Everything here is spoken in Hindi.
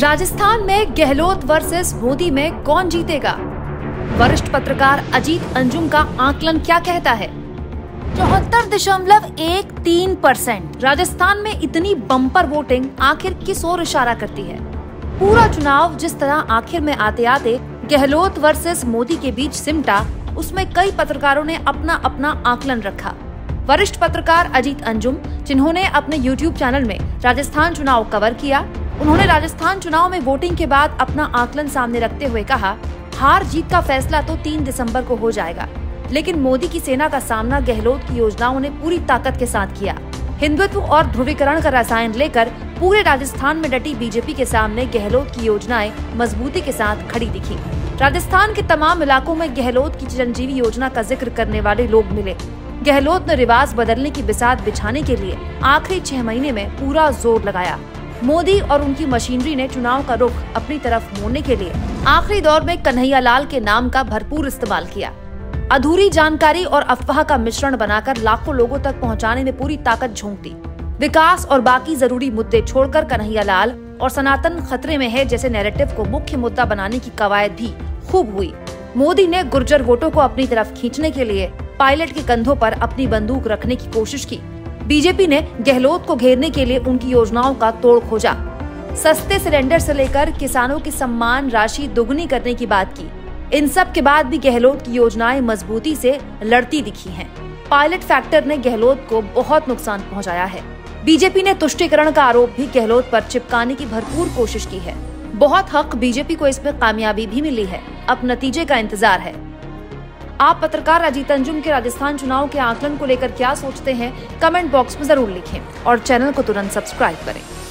राजस्थान में गहलोत वर्सेस मोदी में कौन जीतेगा? वरिष्ठ पत्रकार अजीत अंजुम का आकलन क्या कहता है? 74.13% राजस्थान में इतनी बम्पर वोटिंग आखिर किस ओर इशारा करती है? पूरा चुनाव जिस तरह आखिर में आते आते गहलोत वर्सेस मोदी के बीच सिमटा, उसमें कई पत्रकारों ने अपना अपना आकलन रखा। वरिष्ठ पत्रकार अजीत अंजुम, जिन्होंने अपने YouTube चैनल में राजस्थान चुनाव कवर किया, उन्होंने राजस्थान चुनाव में वोटिंग के बाद अपना आकलन सामने रखते हुए कहा, हार जीत का फैसला तो 3 दिसंबर को हो जाएगा, लेकिन मोदी की सेना का सामना गहलोत की योजनाओं ने पूरी ताकत के साथ किया। हिंदुत्व और ध्रुवीकरण का रसायन लेकर पूरे राजस्थान में डटी बीजेपी के सामने गहलोत की योजनाएं मजबूती के साथ खड़ी दिखी। राजस्थान के तमाम इलाकों में गहलोत की चिरंजीवी योजना का जिक्र करने वाले लोग मिले। गहलोत ने रिवाज बदलने की बिसात बिछाने के लिए आखिरी 6 महीने में पूरा जोर लगाया। मोदी और उनकी मशीनरी ने चुनाव का रुख अपनी तरफ मोड़ने के लिए आखिरी दौर में कन्हैया लाल के नाम का भरपूर इस्तेमाल किया। अधूरी जानकारी और अफवाह का मिश्रण बनाकर लाखों लोगों तक पहुंचाने में पूरी ताकत झोंक दी। विकास और बाकी जरूरी मुद्दे छोड़कर कन्हैया लाल और सनातन खतरे में है जैसे नैरेटिव को मुख्य मुद्दा बनाने की कवायद भी खूब हुई। मोदी ने गुर्जर वोटों को अपनी तरफ खींचने के लिए पायलट के कंधों पर अपनी बंदूक रखने की कोशिश की। बीजेपी ने गहलोत को घेरने के लिए उनकी योजनाओं का तोड़ खोजा। सस्ते सिलेंडर से लेकर किसानों की सम्मान राशि दोगुनी करने की बात की। इन सब के बाद भी गहलोत की योजनाएं मजबूती से लड़ती दिखी हैं। पायलट फैक्टर ने गहलोत को बहुत नुकसान पहुंचाया है। बीजेपी ने तुष्टीकरण का आरोप भी गहलोत पर चिपकाने की भरपूर कोशिश की है। बहुत हक बीजेपी को इसमें कामयाबी भी मिली है। अब नतीजे का इंतजार है। आप पत्रकार अजीत अंजुम के राजस्थान चुनाव के आकलन को लेकर क्या सोचते हैं, कमेंट बॉक्स में जरूर लिखें और चैनल को तुरंत सब्सक्राइब करें।